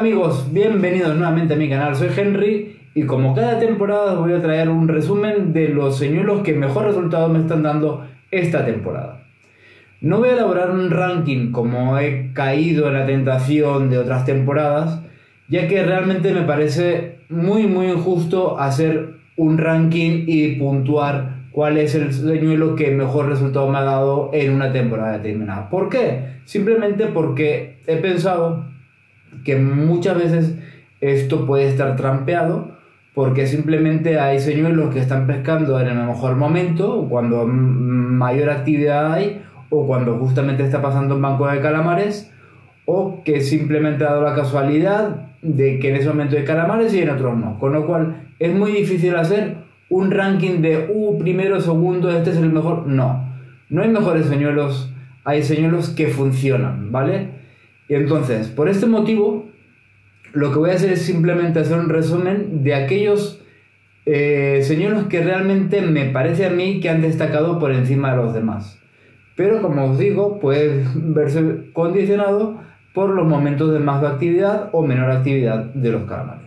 Amigos, bienvenidos nuevamente a mi canal, soy Henry y como cada temporada os voy a traer un resumen de los señuelos que mejor resultado me están dando esta temporada. No voy a elaborar un ranking como he caído en la tentación de otras temporadas, ya que realmente me parece muy injusto hacer un ranking y puntuar cuál es el señuelo que mejor resultado me ha dado en una temporada determinada. ¿Por qué? Simplemente porque he pensado que muchas veces esto puede estar trampeado porque simplemente hay señuelos que están pescando en el mejor momento, cuando mayor actividad hay, o cuando justamente está pasando un banco de calamares, o que simplemente ha dado la casualidad de que en ese momento hay calamares y en otros no. Con lo cual es muy difícil hacer un ranking de primero, segundo, este es el mejor. No hay mejores señuelos, hay señuelos que funcionan, ¿vale? Y entonces, por este motivo, lo que voy a hacer es simplemente hacer un resumen de aquellos señuelos que realmente me parece a mí que han destacado por encima de los demás. Pero como os digo, puede verse condicionado por los momentos de más actividad o menor actividad de los calamares.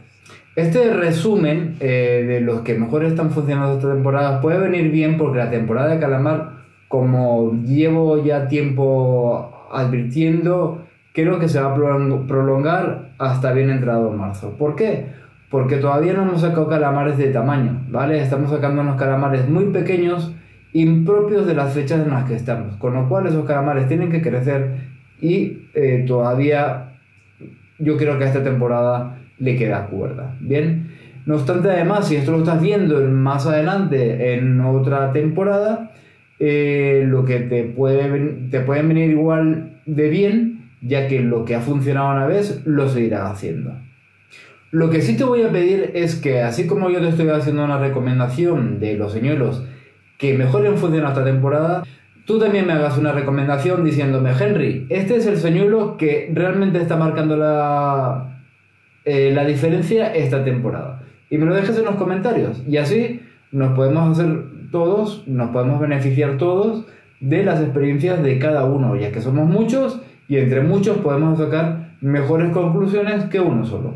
Este resumen de los que mejor están funcionando esta temporada puede venir bien porque la temporada de calamar, como llevo ya tiempo advirtiendo, creo que se va a prolongar hasta bien entrado marzo. ¿Por qué? Porque todavía no hemos sacado calamares de tamaño, ¿vale? Estamos sacando unos calamares muy pequeños, impropios de las fechas en las que estamos. Con lo cual esos calamares tienen que crecer y todavía yo creo que a esta temporada le queda cuerda, ¿bien? No obstante, además, si esto lo estás viendo más adelante en otra temporada, lo que te pueden venir igual de bien, ya que lo que ha funcionado una vez lo seguirás haciendo. Lo que sí te voy a pedir es que, así como yo te estoy haciendo una recomendación de los señuelos que mejor han funcionado esta temporada, tú también me hagas una recomendación diciéndome: Henry, este es el señuelo que realmente está marcando la diferencia esta temporada, y me lo dejes en los comentarios, y así nos podemos hacer todos, nos podemos beneficiar todos de las experiencias de cada uno, ya que somos muchos y entre muchos podemos sacar mejores conclusiones que uno solo.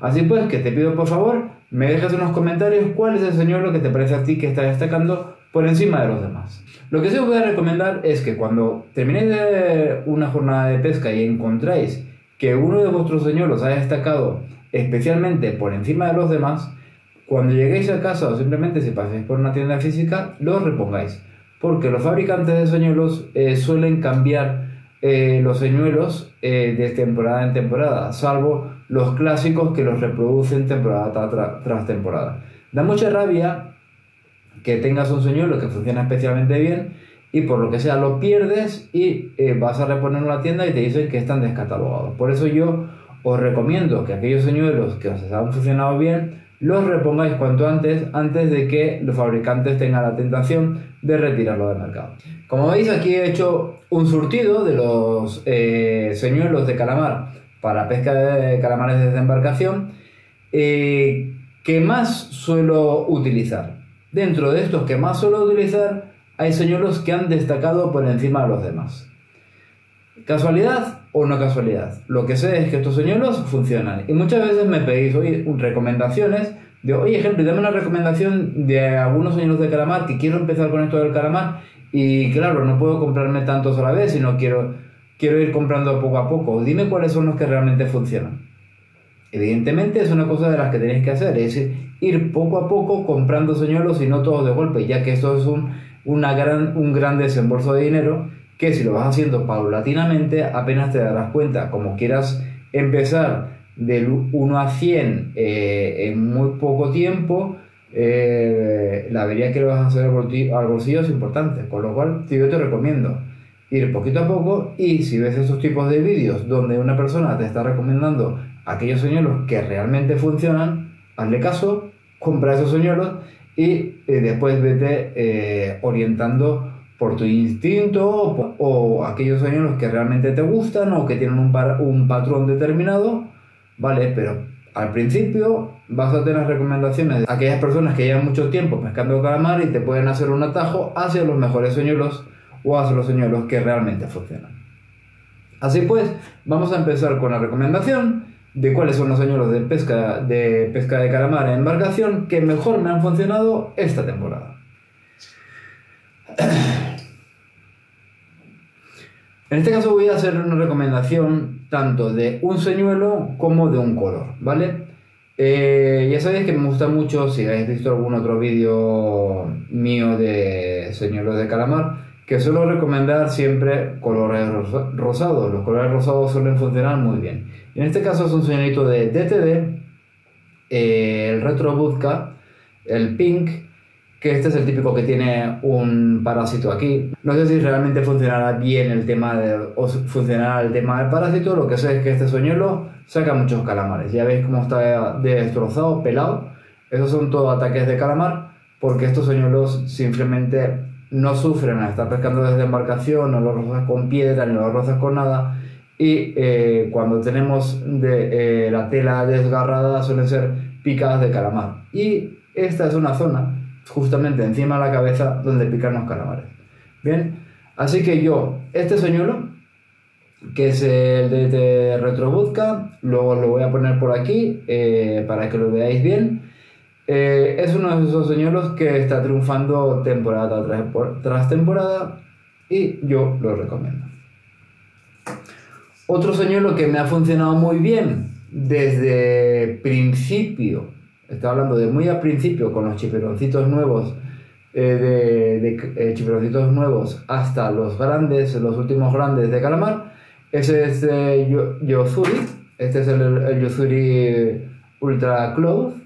Así pues, que te pido por favor, me dejes en los comentarios cuál es el señuelo que te parece a ti que está destacando por encima de los demás. Lo que sí os voy a recomendar es que cuando terminéis de una jornada de pesca y encontráis que uno de vuestros señuelos ha destacado especialmente por encima de los demás, cuando lleguéis a casa o simplemente si paséis por una tienda física, los repongáis, porque los fabricantes de señuelos suelen cambiar los señuelos de temporada en temporada, salvo los clásicos que los reproducen temporada tras temporada. Da mucha rabia que tengas un señuelo que funciona especialmente bien y por lo que sea lo pierdes y vas a reponerlo en la tienda y te dicen que están descatalogados. Por eso yo os recomiendo que aquellos señuelos que os han funcionado bien los repongáis cuanto antes de que los fabricantes tengan la tentación de retirarlo del mercado. Como veis, aquí he hecho un surtido de los señuelos de calamar para pesca de calamares de desembarcación que más suelo utilizar. Dentro de estos que más suelo utilizar hay señuelos que han destacado por encima de los demás. ¿Casualidad o no casualidad? Lo que sé es que estos señuelos funcionan y muchas veces me pedís hoy recomendaciones de, oye, Henry, dame una recomendación de algunos señuelos de calamar, que quiero empezar con esto del calamar y claro, no puedo comprarme tantos a la vez, sino quiero ir comprando poco a poco. Dime cuáles son los que realmente funcionan. Evidentemente es una cosa de las que tenéis que hacer, es ir poco a poco comprando señuelos y no todos de golpe, ya que esto es un gran desembolso de dinero que si lo vas haciendo paulatinamente apenas te darás cuenta. Como quieras empezar del 1 a 100 en muy poco tiempo, la avería que le vas a hacer al bolsillo es importante, con lo cual yo te recomiendo ir poquito a poco, y si ves esos tipos de vídeos donde una persona te está recomendando aquellos señuelos que realmente funcionan, hazle caso, compra esos señuelos y después vete orientando por tu instinto o aquellos señuelos que realmente te gustan o que tienen un patrón determinado, ¿vale? Pero al principio vas a tener recomendaciones de aquellas personas que llevan mucho tiempo pescando calamar y te pueden hacer un atajo hacia los mejores señuelos o hacia los señuelos que realmente funcionan. Así pues, vamos a empezar con la recomendación de cuáles son los señuelos de pesca de calamar en embarcación que mejor me han funcionado esta temporada. En este caso voy a hacer una recomendación tanto de un señuelo como de un color, ¿vale? Ya sabéis que me gusta mucho, si habéis visto algún otro vídeo mío de señuelos de calamar, que suelo recomendar siempre colores rosados. Los colores rosados suelen funcionar muy bien. Y en este caso es un señuelito de DTD, el Retro Budca, el Pink, que este es el típico que tiene un parásito aquí. No sé si realmente funcionará bien el tema del parásito. Lo que sé es que este señuelo saca muchos calamares. Ya veis cómo está destrozado, pelado. Esos son todos ataques de calamar, porque estos señuelos simplemente no sufren al estar pescando desde embarcación, no los rozas con piedra, ni los rozas con nada. Y cuando tenemos la tela desgarrada, suelen ser picadas de calamar. Y esta es una zona justamente encima de la cabeza donde pican los calamares. Bien, así que yo este señuelo, que es el de Retro Budca, luego lo voy a poner por aquí para que lo veáis bien. Es uno de esos señuelos que está triunfando temporada tras temporada y yo lo recomiendo. Otro señuelo que me ha funcionado muy bien desde principio, está hablando de muy al principio, con los chiperoncitos nuevos, chiperoncitos nuevos hasta los grandes, los últimos grandes de calamar, ese es Yozuri. Este es el Yozuri Ultra Close,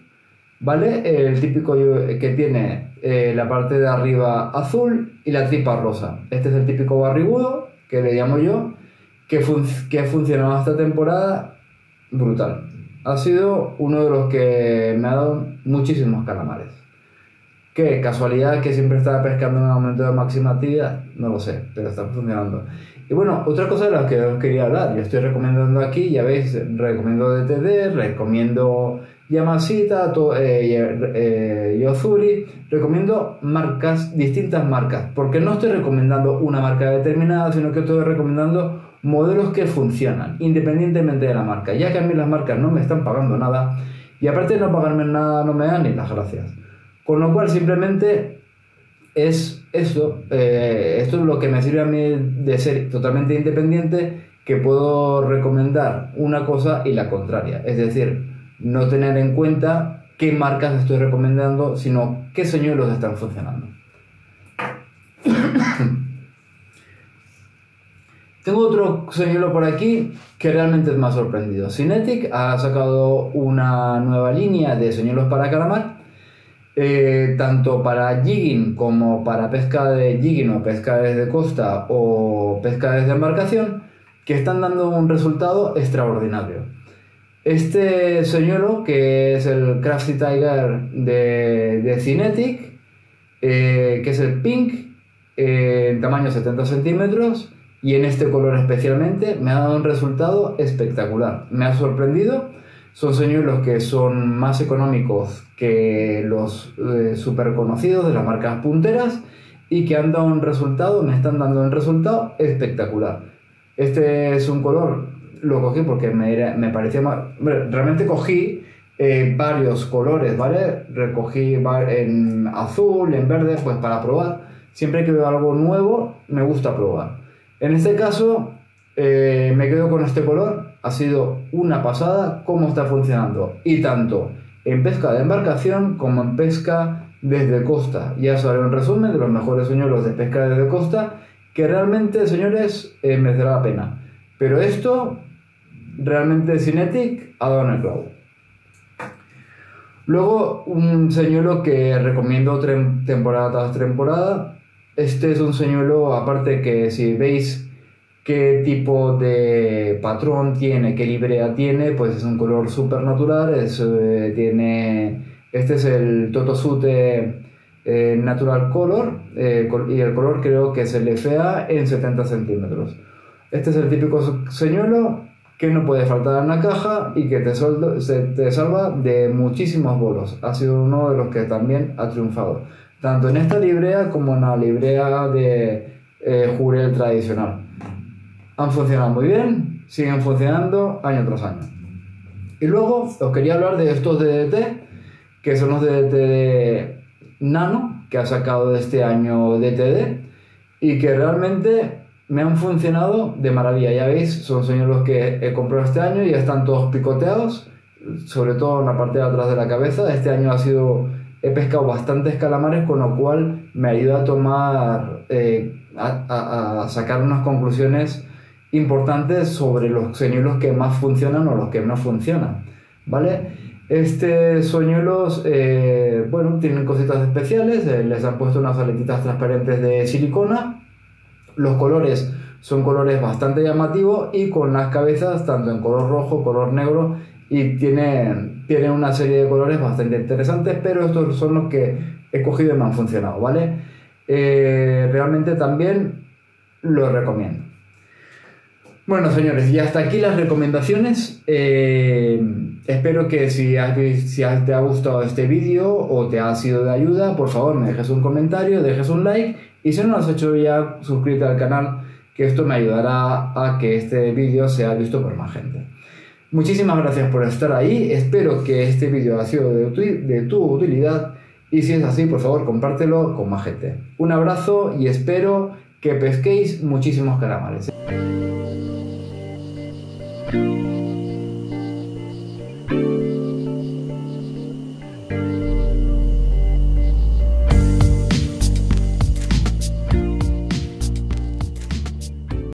¿vale? El típico que tiene la parte de arriba azul y la tripa rosa. Este es el típico barrigudo, que le llamo yo, que ha funcionado esta temporada brutal. Ha sido uno de los que me ha dado muchísimos calamares. ¿Qué casualidad que siempre estaba pescando en un momento de máxima actividad? No lo sé, pero está funcionando. Y bueno, otra cosa de la que os quería hablar, yo estoy recomendando aquí, ya veis, recomiendo DTD, recomiendo Yamasita, Yozuri, recomiendo marcas, distintas marcas, porque no estoy recomendando una marca determinada, sino que estoy recomendando modelos que funcionan, independientemente de la marca, ya que a mí las marcas no me están pagando nada, y aparte de no pagarme nada, no me dan ni las gracias. Con lo cual, simplemente es eso, esto es lo que me sirve a mí de ser totalmente independiente, que puedo recomendar una cosa y la contraria, es decir, no tener en cuenta qué marcas estoy recomendando, sino qué señuelos están funcionando. Tengo otro señuelo por aquí que realmente me ha sorprendido. Cinetic ha sacado una nueva línea de señuelos para calamar, tanto para jigging como para pesca de jigging o pesca desde costa o pesca desde embarcación, que están dando un resultado extraordinario. Este señuelo, que es el Crafty Tiger de Cinetic, que es el Pink, en tamaño 70 centímetros, y en este color especialmente me ha dado un resultado espectacular. Me ha sorprendido. Son señuelos que son más económicos que los super conocidos de las marcas punteras y que han dado un resultado, me están dando un resultado espectacular. Este es un color, lo cogí porque me parecía más. Realmente cogí varios colores, ¿vale? Recogí en azul, en verde, pues para probar. Siempre que veo algo nuevo, me gusta probar. En este caso me quedo con este color, ha sido una pasada cómo está funcionando, y tanto en pesca de embarcación como en pesca desde costa. Ya os haré un resumen de los mejores señuelos de pesca desde costa, que realmente, señores, merecerá la pena. Pero esto, realmente Cinetic ha dado en el clavo. Luego, un señuelo que recomiendo temporada tras temporada, Este es un señuelo, aparte que si veis qué tipo de patrón tiene, qué librea tiene, pues es un color súper natural. Este es el Totosute Natural Color, y el color creo que es el FA en 70 centímetros. Este es el típico señuelo que no puede faltar en la caja y que te salva de muchísimos bolos. Ha sido uno de los que también ha triunfado, tanto en esta librea como en la librea de Jurel tradicional. Han funcionado muy bien, siguen funcionando año tras año. Y luego os quería hablar de estos DDT, que son los DDT Nano, que ha sacado este año DTD, y que realmente me han funcionado de maravilla. Ya veis, son señuelos que he comprado este año y están todos picoteados, sobre todo en la parte de atrás de la cabeza. Este año he pescado bastantes calamares, con lo cual me ayuda a tomar, a sacar unas conclusiones importantes sobre los señuelos que más funcionan o los que no funcionan, ¿vale? Este señuelos, bueno, tienen cositas especiales, les han puesto unas aletitas transparentes de silicona. Los colores son colores bastante llamativos y con las cabezas tanto en color rojo, color negro, y tienen una serie de colores bastante interesantes, pero estos son los que he cogido y me han funcionado, ¿vale? Realmente también los recomiendo. Bueno, señores, y hasta aquí las recomendaciones. Espero que si te ha gustado este vídeo o te ha sido de ayuda, por favor me dejes un comentario, dejes un like, y si no lo has hecho ya, suscríbete al canal, que esto me ayudará a que este vídeo sea visto por más gente. Muchísimas gracias por estar ahí, espero que este vídeo haya sido de tu utilidad, y si es así, por favor compártelo con más gente. Un abrazo y espero que pesquéis muchísimos calamares.